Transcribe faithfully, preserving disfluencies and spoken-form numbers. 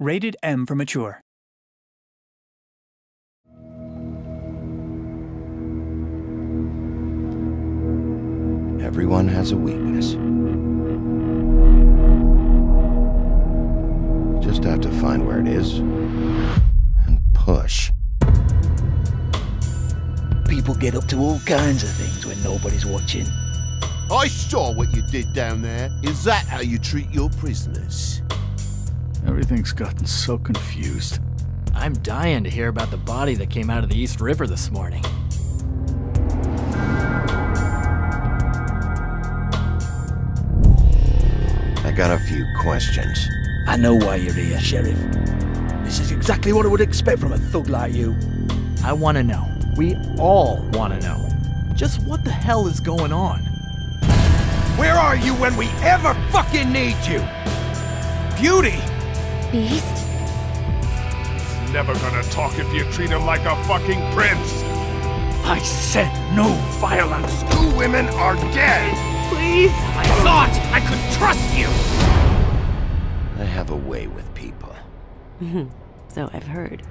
Rated M for Mature. Everyone has a weakness. You just have to find where it is and push. People get up to all kinds of things when nobody's watching. I saw what you did down there. Is that how you treat your prisoners? Everything's gotten so confused. I'm dying to hear about the body that came out of the East River this morning. I got a few questions. I know why you're here, Sheriff. This is exactly what I would expect from a thug like you. I want to know. We all want to know. Just what the hell is going on? Where are you when we ever fucking need you? Beauty! Beast? He's never gonna talk if you treat him like a fucking prince! I said no violence! Two women are dead! Please! I thought I could trust you! I have a way with people. So I've heard.